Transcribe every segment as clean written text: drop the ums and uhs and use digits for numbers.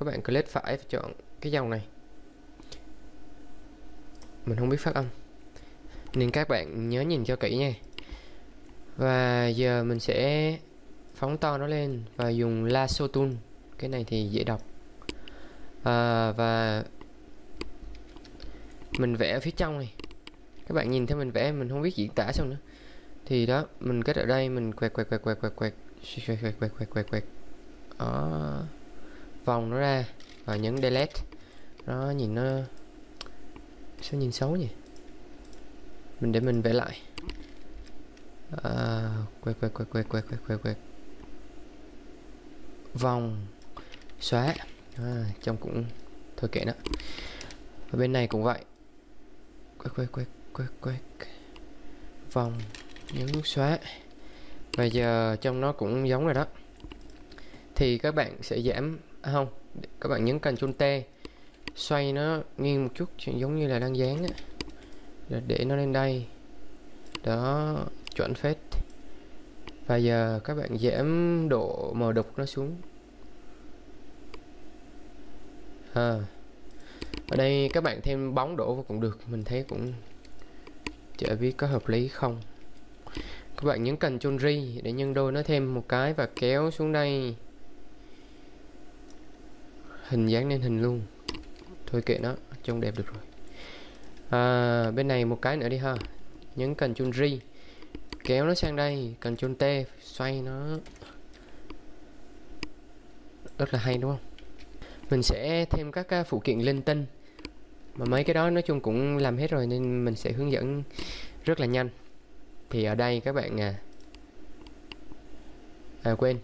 Các bạn click phải và chọn cái dòng này. Mình không biết phát âm nên các bạn nhớ nhìn cho kỹ nha. Và giờ mình sẽ phóng to nó lên và dùng lasso tool. Cái này thì dễ đọc. Và mình vẽ ở phía trong này. Các bạn nhìn thấy mình vẽ, mình không biết diễn tả xong nữa. Thì đó, mình kết ở đây, mình quẹt. Đó, vòng nó ra và nhấn delete. Nó nhìn nó sao nhìn xấu nhỉ? Mình để mình vẽ lại. Quẹt. Vòng xóa. Trông cũng thôi kệ nó. Và bên này cũng vậy. Quẹt. Vòng nhấn xóa. Và giờ trong nó cũng giống rồi đó. Thì các bạn sẽ giảm không, các bạn nhấn Ctrl T xoay nó nghiêng một chút giống như là đang dán á, để nó lên đây đó, chuẩn phết. Và giờ các bạn giảm độ mờ đục nó xuống. Ở đây các bạn thêm bóng đổ vào cũng được, mình thấy cũng chả biết có hợp lý không. Các bạn nhấn Ctrl R để nhân đôi nó thêm một cái và kéo xuống đây, hình dáng lên hình luôn, thôi kệ nó, trông đẹp được rồi. Bên này một cái nữa đi ha, nhấn Ctrl R kéo nó sang đây, Ctrl T xoay nó, rất là hay đúng không? Mình sẽ thêm các phụ kiện linh tinh mà mấy cái đó nói chung cũng làm hết rồi nên mình sẽ hướng dẫn rất là nhanh. Thì ở đây các bạn quên,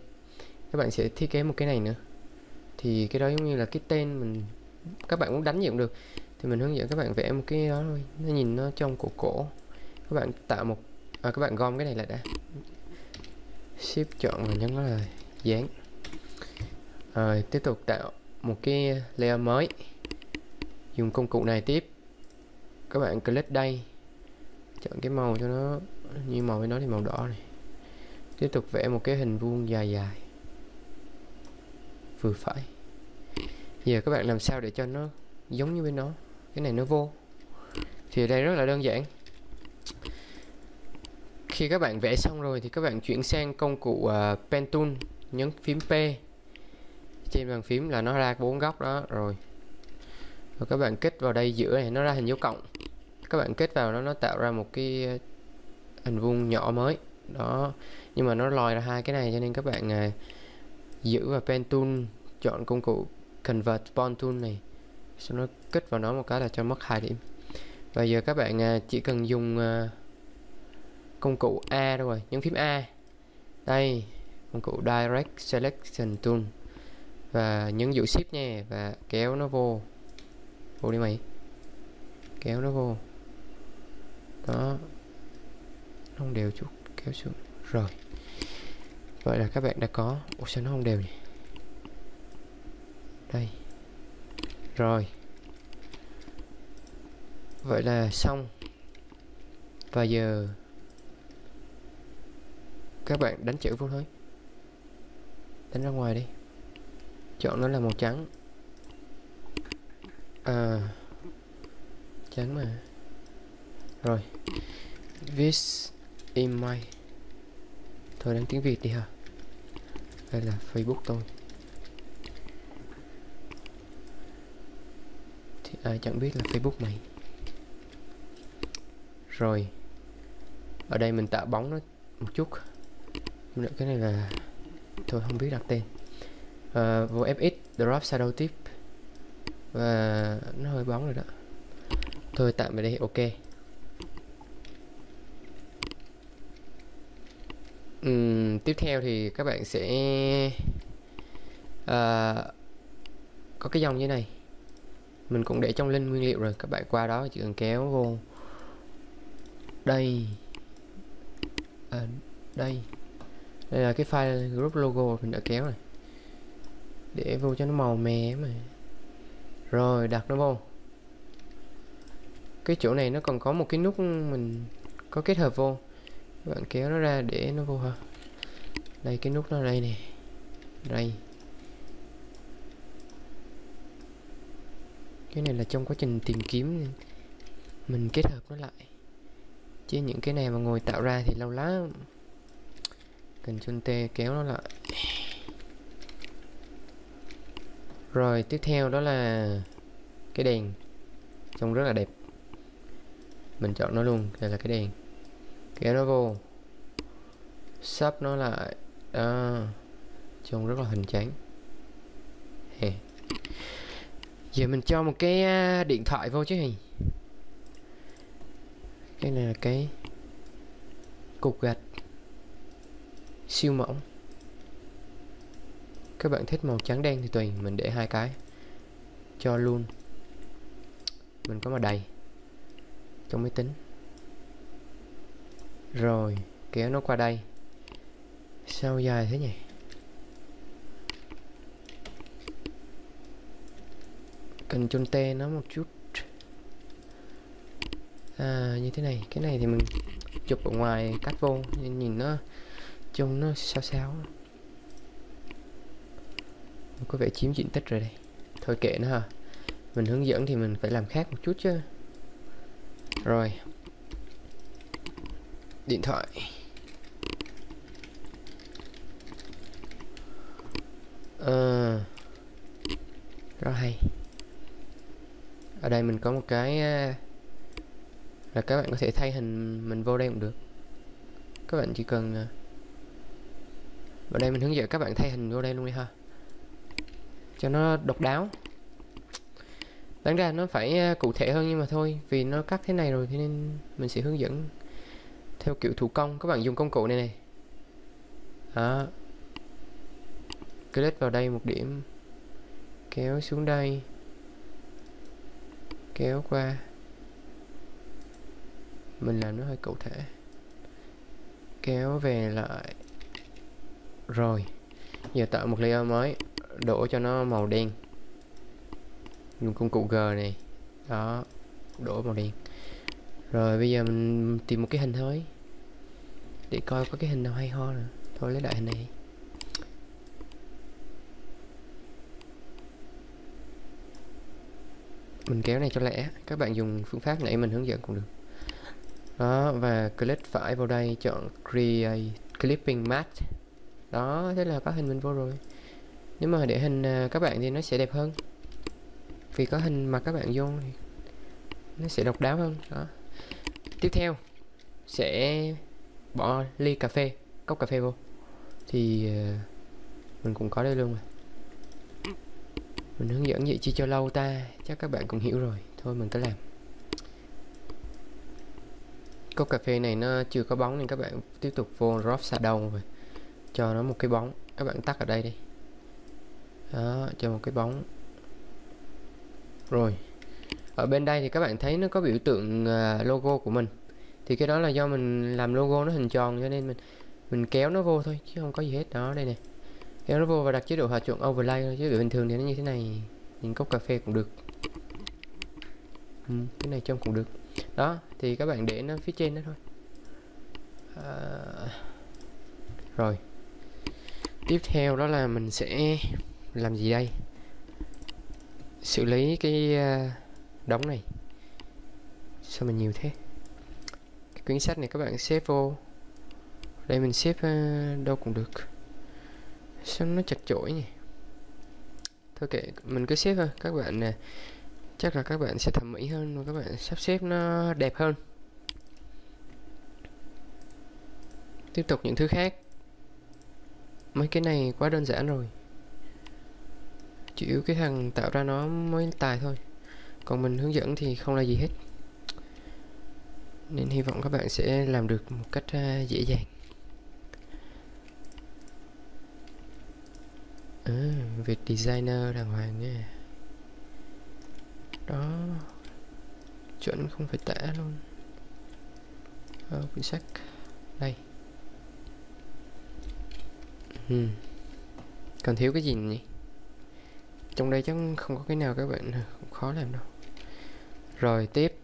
các bạn sẽ thiết kế một cái này nữa. Thì cái đó giống như là cái tên mình, các bạn muốn đánh gì cũng được. Thì mình hướng dẫn các bạn vẽ một cái đó thôi, nó nhìn nó trông cổ. Các bạn tạo một các bạn gom cái này lại đã. Shift chọn và nhấn nó là dán. Rồi tiếp tục tạo một cái layer mới. Dùng công cụ này tiếp. Các bạn click đây. Chọn cái màu cho nó như màu với nó thì màu đỏ này. Tiếp tục vẽ một cái hình vuông dài vừa phải. Giờ các bạn làm sao để cho nó giống như bên nó. Cái này nó vô. Thì ở đây rất là đơn giản. Khi các bạn vẽ xong rồi thì các bạn chuyển sang công cụ Pen Tool, nhấn phím P trên bàn phím là nó ra bốn góc đó rồi. Và các bạn kết vào đây giữa này nó ra hình dấu cộng. Các bạn kết vào nó tạo ra một cái hình vuông nhỏ mới đó. Nhưng mà nó lòi ra hai cái này cho nên các bạn giữ vào Pen Tool, chọn công cụ Convert Point Tool này, sau nó kết vào nó một cái là cho mất 2 điểm. Và giờ các bạn chỉ cần dùng công cụ A rồi, nhấn phím A đây, công cụ Direct Selection Tool và nhấn giữ Shift nha, và kéo nó vô. Vô đi mày, kéo nó vô đó, không đều chút, kéo xuống rồi. Vậy là các bạn đã có. Ủa sao nó không đều nhỉ? Đây rồi, vậy là xong. Và giờ các bạn đánh chữ vô thôi, đánh ra ngoài đi, chọn nó là màu trắng. Trắng mà. Rồi this is my, thôi đánh tiếng Việt đi ha. Đây là Facebook tôi thì ai chẳng biết là Facebook mày. Rồi ở đây mình tạo bóng nó một chút. Cái này là thôi không biết đặt tên. Vô FX drop shadow tip và nó hơi bóng rồi đó, thôi tạm về đây. Ok. Tiếp theo thì các bạn sẽ có cái dòng như này, mình cũng để trong link nguyên liệu rồi, các bạn qua đó chỉ cần kéo vô đây. Đây là cái file group logo mình đã kéo này, để vô cho nó màu mè mà. Rồi đặt nó vô. Cái chỗ này nó còn có một cái nút mình có kết hợp vô, các bạn kéo nó ra để nó vô ha. Đây cái nút nó đây nè, đây Cái này là trong quá trình tìm kiếm mình kết hợp nó lại, chứ những cái này mà ngồi tạo ra thì lâu lắm. Ctrl T kéo nó lại. Rồi tiếp theo đó là cái đèn, trông rất là đẹp, mình chọn nó luôn. Đây là cái đèn, kéo nó vô, sắp nó lại đó, trông rất là hoành tráng. Giờ mình cho một cái điện thoại vô chứ hì. Cái này là cái cục gạch siêu mỏng, các bạn thích màu trắng đen thì tùy, mình để hai cái cho luôn. Mình có mà đầy trong máy tính, rồi kéo nó qua đây. Sao dài thế nhỉ? Cần chôn tê nó một chút như thế này. Cái này thì mình chụp ở ngoài cắt vô nên nhìn nó trông nó sao sao, có vẻ chiếm diện tích rồi đây. Thôi kệ nó ha, mình hướng dẫn thì mình phải làm khác một chút chứ. Rồi điện thoại, rất hay. Ở đây mình có một cái là các bạn có thể thay hình mình vô đây cũng được. Các bạn chỉ cần vào đây, mình hướng dẫn các bạn thay hình vô đây luôn đi ha, cho nó độc đáo. Đáng ra nó phải cụ thể hơn nhưng mà thôi, vì nó cắt thế này rồi, thế nên mình sẽ hướng dẫn theo kiểu thủ công. Các bạn dùng công cụ này này đó, click vào đây một điểm, kéo xuống đây, kéo qua. Mình làm nó hơi cụ thể, kéo về lại. Rồi giờ tạo một layer mới, đổ cho nó màu đen, dùng công cụ G này đó, đổ màu đen. Rồi bây giờ mình tìm một cái hình thôi, để coi có cái hình nào hay ho nữa. Thôi lấy lại hình này. Mình kéo này cho lẻ, các bạn dùng phương pháp nãy mình hướng dẫn cũng được. Đó, và click phải vào đây, chọn Create Clipping Mask. Đó, thế là có hình mình vô rồi. Nếu mà để hình các bạn thì nó sẽ đẹp hơn, vì có hình mà các bạn vô thì nó sẽ độc đáo hơn. Đó. Tiếp theo sẽ bỏ ly cà phê, cốc cà phê vô. Thì mình cũng có đây luôn mà. Mình hướng dẫn vậy chi cho lâu ta, chắc các bạn cũng hiểu rồi. Thôi mình cứ làm. Cốc cà phê này nó chưa có bóng nên các bạn tiếp tục vô drop shadow rồi, cho nó một cái bóng. Các bạn tắt ở đây đi. Đó, cho một cái bóng. Rồi ở bên đây thì các bạn thấy nó có biểu tượng logo của mình, thì cái đó là do mình làm logo nó hình tròn cho nên mình kéo nó vô thôi chứ không có gì hết. Đó, đây nè, kéo nó vô và đặt chế độ hòa chuẩn overlay thôi, chứ bình thường thì nó như thế này nhìn cốc cà phê cũng được. Cái này trông cũng được. Đó thì các bạn để nó phía trên đó thôi. Rồi tiếp theo đó là mình sẽ làm gì đây? Xử lý cái đống này. Sao mà nhiều thế? Cái quyển sách này các bạn xếp vô đây, mình xếp đâu cũng được. Sao nó chật chội nhỉ? Thôi kệ, mình cứ xếp thôi. Các bạn chắc là các bạn sẽ thẩm mỹ hơn và các bạn sắp xếp nó đẹp hơn. Tiếp tục những thứ khác. Mấy cái này quá đơn giản rồi, chủ yếu cái thằng tạo ra nó mới tài thôi, còn mình hướng dẫn thì không là gì hết, nên hy vọng các bạn sẽ làm được một cách dễ dàng. Việc designer đàng hoàng nha. Đó, chuẩn không phải tả luôn. Quyển sách đây. Còn thiếu cái gì nhỉ? Trong đây chắc không có cái nào các bạn cũng khó làm đâu. Rồi tiếp.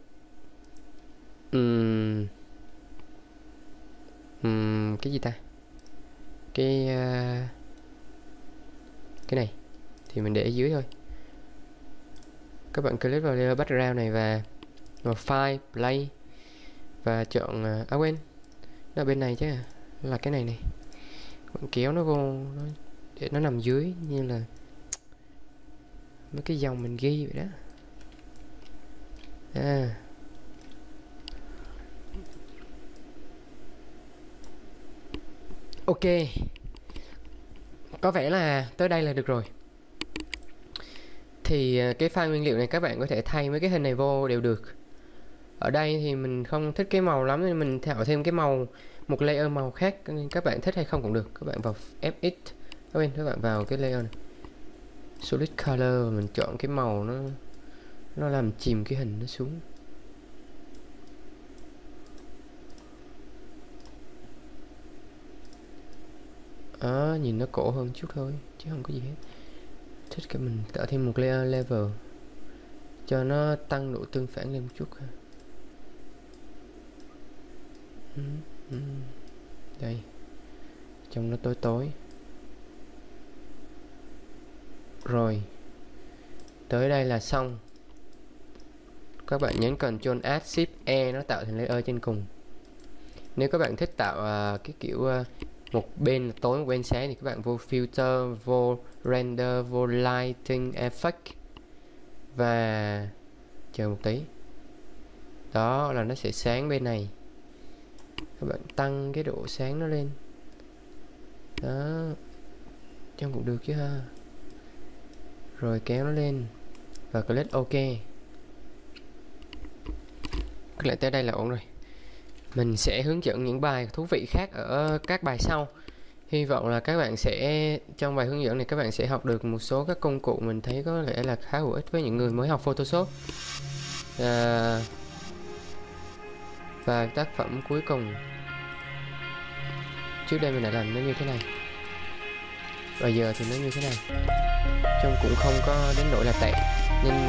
Cái gì ta? Cái này thì mình để ở dưới thôi. Các bạn click vào layer background này và vào file play và chọn quên, nó bên này chứ là cái này này. Bạn kéo nó vô để nó nằm dưới như là mấy cái dòng mình ghi vậy đó. Ok, có vẻ là tới đây là được rồi. Thì cái file nguyên liệu này các bạn có thể thay mấy cái hình này vô đều được. Ở đây thì mình không thích cái màu lắm nên mình tạo thêm cái màu, một layer màu khác, nên các bạn thích hay không cũng được. Các bạn vào FX, các bạn vào cái layer này, Solid Color, mình chọn cái màu nó làm chìm cái hình nó xuống. À, nhìn nó cổ hơn chút thôi chứ không có gì hết. Thích cái mình tạo thêm một layer level cho nó tăng độ tương phản lên một chút. Đây, trông nó tối tối. Rồi, tới đây là xong. Các bạn nhấn Ctrl Alt Shift E, nó tạo thành layer trên cùng. Nếu các bạn thích tạo cái kiểu một bên tối một bên sáng thì các bạn vô Filter, vô Render, vô Lighting Effect và chờ một tí, đó là nó sẽ sáng bên này. Các bạn tăng cái độ sáng nó lên đó, trông cũng được chứ ha. Rồi kéo nó lên và click OK. Cứ lại tới đây là ổn rồi. Mình sẽ hướng dẫn những bài thú vị khác ở các bài sau. Hy vọng là các bạn sẽ, trong bài hướng dẫn này các bạn sẽ học được một số các công cụ mình thấy có lẽ là khá hữu ích với những người mới học Photoshop. Và tác phẩm cuối cùng, trước đây mình đã làm nó như thế này, bây giờ thì nó như thế này, trông cũng không có đến nỗi là tệ. Nên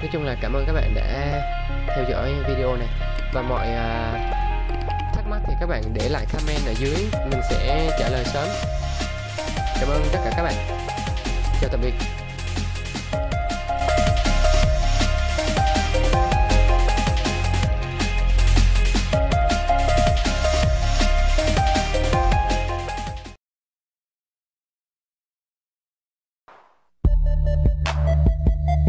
nói chung là cảm ơn các bạn đã theo dõi video này. Và mọi thắc mắc thì các bạn để lại comment ở dưới, mình sẽ trả lời sớm. Cảm ơn tất cả các bạn. Chào tạm biệt.